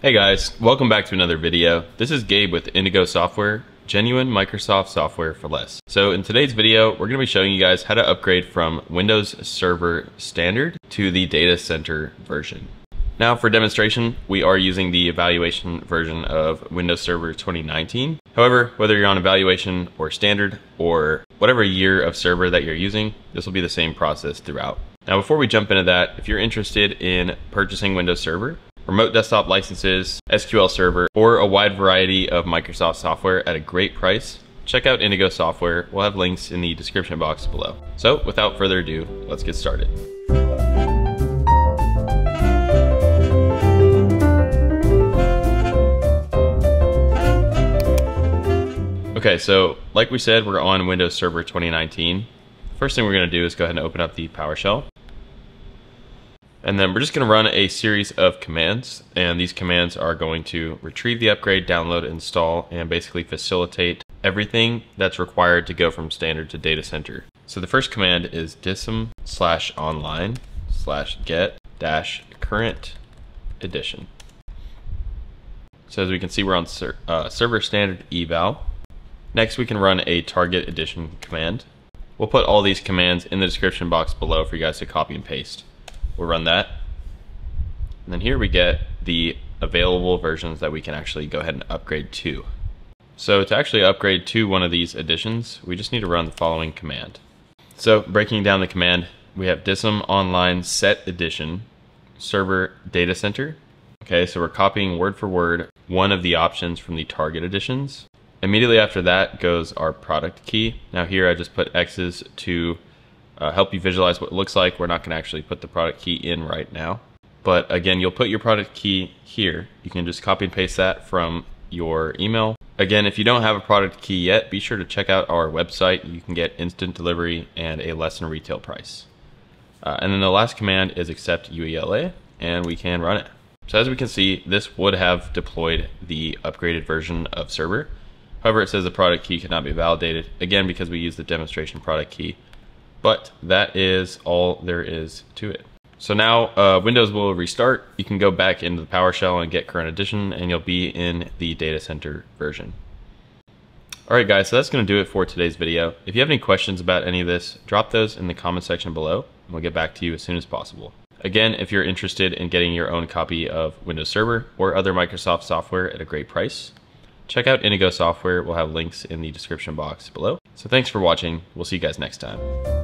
Hey guys, welcome back to another video. This is Gabe with Indigo Software, genuine Microsoft software for less. So in today's video, we're gonna be showing you guys how to upgrade from Windows Server Standard to the Data Center version. Now for demonstration, we are using the evaluation version of Windows Server 2019. However, whether you're on evaluation or standard or whatever year of server that you're using, this will be the same process throughout. Now before we jump into that, if you're interested in purchasing Windows Server, Remote Desktop licenses, SQL Server, or a wide variety of Microsoft software at a great price, check out Indigo Software. We'll have links in the description box below. So without further ado, let's get started. Okay, so like we said, we're on Windows Server 2019. First thing we're gonna do is go ahead and open up the PowerShell. And then we're just going to run a series of commands, and these commands are going to retrieve the upgrade, download, install, and basically facilitate everything that's required to go from standard to data center. So the first command is dism/online/get-current edition. So as we can see, we're on server standard eval. Next, we can run a target edition command. We'll put all these commands in the description box below for you guys to copy and paste. We'll run that. And then here we get the available versions that we can actually go ahead and upgrade to. So to actually upgrade to one of these editions, we just need to run the following command. So breaking down the command, we have dism online set edition server data center. Okay, so we're copying word for word one of the options from the target editions. Immediately after that goes our product key. Now here I just put X's to help you visualize what it looks like. We're not going to actually put the product key in right now. But again, you'll put your product key here. You can just copy and paste that from your email. Again, if you don't have a product key yet, be sure to check out our website. You can get instant delivery and a less than retail price. And then the last command is accept EULA, and we can run it. So as we can see, this would have deployed the upgraded version of server. However, it says the product key cannot be validated, again, because we use the demonstration product key. But that is all there is to it. So now Windows will restart. You can go back into the PowerShell and get current edition, and you'll be in the data center version. All right, guys, so that's going to do it for today's video. If you have any questions about any of this, drop those in the comment section below, and we'll get back to you as soon as possible. Again, if you're interested in getting your own copy of Windows Server or other Microsoft software at a great price, check out Indigo Software. We'll have links in the description box below. So thanks for watching. We'll see you guys next time.